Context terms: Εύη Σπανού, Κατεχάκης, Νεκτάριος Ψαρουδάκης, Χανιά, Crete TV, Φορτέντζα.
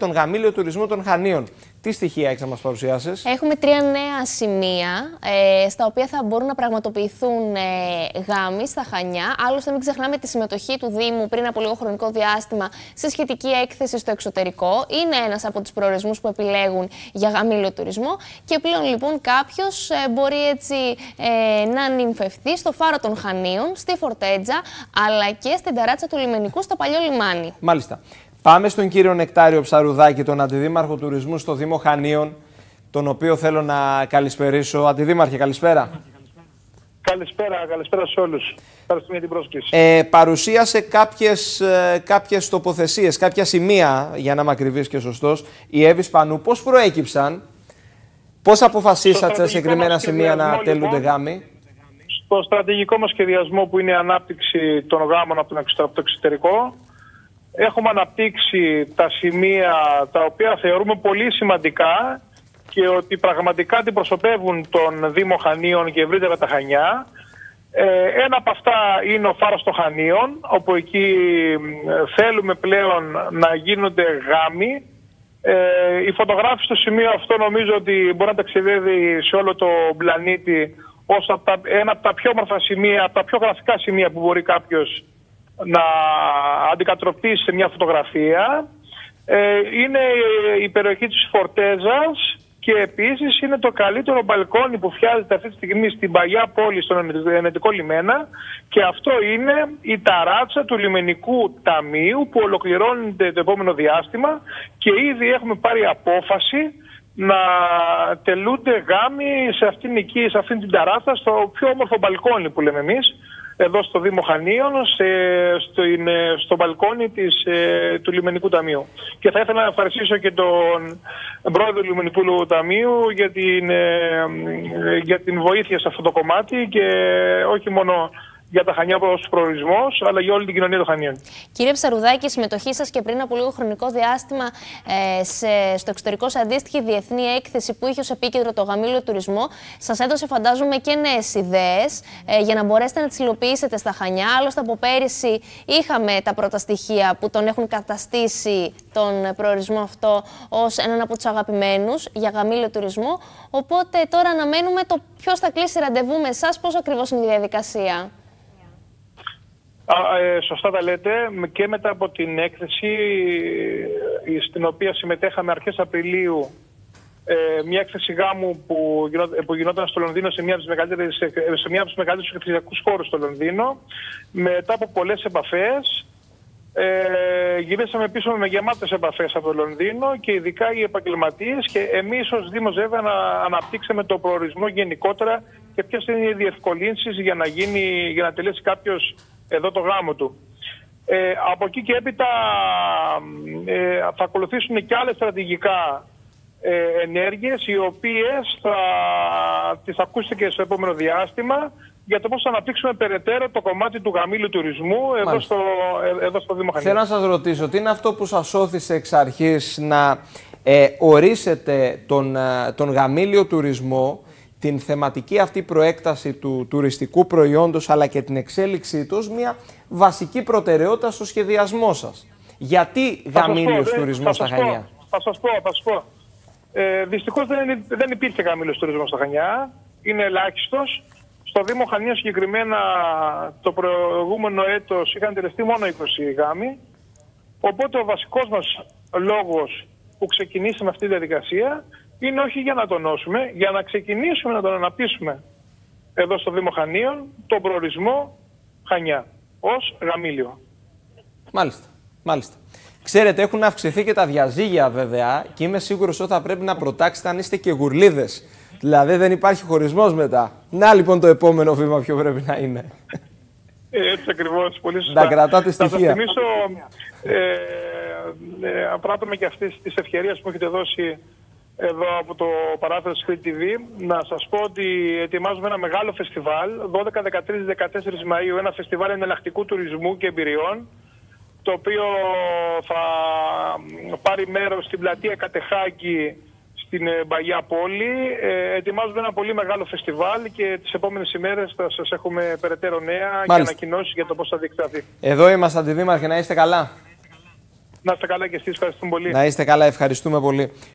τον γαμήλιο τουρισμό των Χανίων. Τι στοιχεία έχεις να μας παρουσιάσεις? Έχουμε 3 νέα σημεία στα οποία θα μπορούν να πραγματοποιηθούν γάμοι στα Χανιά. Άλλωστε, μην ξεχνάμε τη συμμετοχή του Δήμου πριν από λίγο χρονικό διάστημα σε σχετική έκθεση στο εξωτερικό. Είναι ένας από τους προορισμούς που επιλέγουν για γαμήλιο τουρισμό. Και πλέον, λοιπόν, κάποιος μπορεί έτσι να νυμφευθεί στο φάρο των Χανίων, στη Φορτέντζα, αλλά και στην ταράτσα του λιμενικού στο παλιό λιμάνι. Μάλιστα. Πάμε στον κύριο Νεκτάριο Ψαρουδάκη, τον Αντιδήμαρχο Τουρισμού στο Δήμο Χανίων, τον οποίο θέλω να καλησπερίσω. Αντιδήμαρχε, καλησπέρα. Καλησπέρα σε όλους. Ευχαριστούμε για την πρόσκληση. Παρουσίασε κάποιες τοποθεσίες, κάποια σημεία, για να είμαι ακριβής και σωστός, η Εύη Σπανού. Πώς προέκυψαν, πώς αποφασίσατε συγκεκριμένα σημεία να τελούνται γάμοι? Στο στρατηγικό μας σχεδιασμό, που είναι η ανάπτυξη των γάμων από το εξωτερικό, έχουμε αναπτύξει τα σημεία τα οποία θεωρούμε πολύ σημαντικά και ότι πραγματικά αντιπροσωπεύουν τον Δήμο Χανίων και ευρύτερα τα Χανιά. Ένα από αυτά είναι ο φάρος των Χανίων, όπου εκεί θέλουμε πλέον να γίνονται γάμοι. Η φωτογράφηση στο σημείο αυτό νομίζω ότι μπορεί να ταξιδεύει σε όλο τον πλανήτη ως ένα από τα πιο όμορφα σημεία, από τα πιο γραφικά σημεία που μπορεί κάποιος να αντικατροπτήσει σε μια φωτογραφία. Είναι η περιοχή της Φορτέζας και επίσης είναι το καλύτερο μπαλκόνι που φτιάχνεται αυτή τη στιγμή στην παλιά πόλη, στον Ενετικό Λιμένα, και αυτό είναι η ταράτσα του Λιμενικού Ταμείου που ολοκληρώνεται το επόμενο διάστημα και ήδη έχουμε πάρει απόφαση να τελούνται γάμοι σε αυτήν σε αυτήν την ταράτσα, στο πιο όμορφο μπαλκόνι που λέμε εμείς, εδώ στο Δήμο Χανίων, στο μπαλκόνι του Λιμενικού Ταμείου. Και θα ήθελα να ευχαριστήσω και τον πρόεδρο του Λιμενικού Ταμείου για την βοήθεια σε αυτό το κομμάτι, και όχι μόνο για τα Χανιά ως προορισμός, αλλά για όλη την κοινωνία των Χανίων. Κύριε Ψαρουδάκη, η συμμετοχή σας και πριν από λίγο χρονικό διάστημα στο εξωτερικό σε αντίστοιχη διεθνή έκθεση που είχε ως επίκεντρο το γαμήλιο τουρισμό, σας έδωσε, φαντάζομαι, και νέες ιδέες για να μπορέσετε να τις υλοποιήσετε στα Χανιά. Άλλωστε, από πέρυσι είχαμε τα πρώτα στοιχεία που τον έχουν καταστήσει τον προορισμό αυτό ως έναν από τους αγαπημένους για γαμήλιο τουρισμό. Οπότε τώρα αναμένουμε το ποιος θα κλείσει ραντεβού με εσάς, πώς ακριβώς είναι η διαδικασία. Σωστά τα λέτε, και μετά από την έκθεση στην οποία συμμετέχαμε αρχές Απριλίου, μια έκθεση γάμου που γινόταν στο Λονδίνο, σε μια από τους μεγαλύτερους εκκλησιακούς χώρους στο Λονδίνο, μετά από πολλές επαφές γυρίσαμε πίσω με γεμάτες επαφές από το Λονδίνο, και ειδικά οι επαγγελματίες, και εμείς ως Δήμος βέβαια αναπτύξαμε το προορισμό γενικότερα και ποιες είναι οι διευκολύνσεις για να τελέσει κάποιος εδώ το γάμο του. Από εκεί και έπειτα θα ακολουθήσουν και άλλες στρατηγικά ενέργειες, οι οποίες θα τις ακούσετε και στο επόμενο διάστημα, για το πώς θα αναπτύξουμε περαιτέρω το κομμάτι του γαμήλου τουρισμού εδώ στο Δήμο Χανιά. Θέλω να σας ρωτήσω, τι είναι αυτό που σας όθησε εξ αρχής να ορίσετε τον γαμήλιο τουρισμό, την θεματική αυτή προέκταση του τουριστικού προϊόντος, αλλά και την εξέλιξή του, μια βασική προτεραιότητα στο σχεδιασμό σας? Γιατί γαμήλιος τουρισμός στα Χανιά? Θα σας πω. Δυστυχώς δεν υπήρχε γαμήλιος τουρισμός στα Χανιά. Είναι ελάχιστος. Στο Δήμο Χανίων συγκεκριμένα το προηγούμενο έτος είχαν τελεστεί μόνο 20 γάμοι. Οπότε ο βασικός μας λόγος που ξεκινήσαμε αυτή τη διαδικασία είναι όχι για να τονώσουμε, για να ξεκινήσουμε να τον αναπτύσσουμε εδώ στο Δήμο Χανίων, τον προορισμό Χανιά ως γαμήλιο. Μάλιστα. Ξέρετε, έχουν αυξηθεί και τα διαζύγια βέβαια, και είμαι σίγουρος ότι θα πρέπει να προτάξετε αν είστε και γουρλίδες. Δηλαδή δεν υπάρχει χωρισμός μετά. Να λοιπόν το επόμενο βήμα ποιο πρέπει να είναι. Έτσι ακριβώς, πολύ σωστά. Να κρατάτε στοιχεία. Θα σας θυμίσω, πράττουμε και αυτές τις ευκαιρίες που έχετε δώσει εδώ από το παράθυρο της Crete TV, να σας πω ότι ετοιμάζουμε ένα μεγάλο φεστιβάλ 12, 13, 14 Μαΐου, ένα φεστιβάλ εναλλακτικού τουρισμού και εμπειριών, το οποίο θα πάρει μέρος στην πλατεία Κατεχάκη, στην Παγιά Πόλη. Ετοιμάζουμε ένα πολύ μεγάλο φεστιβάλ και τις επόμενες ημέρες θα σας έχουμε περαιτέρω νέα και ανακοινώσεις για το πώς θα διεξαχθεί. Εδώ είμαστε, Αντιδήμαρχε, να είστε καλά. Να είστε καλά και εσείς, ευχαριστούμε πολύ. Να είστε καλά, ευχαριστούμε πολύ.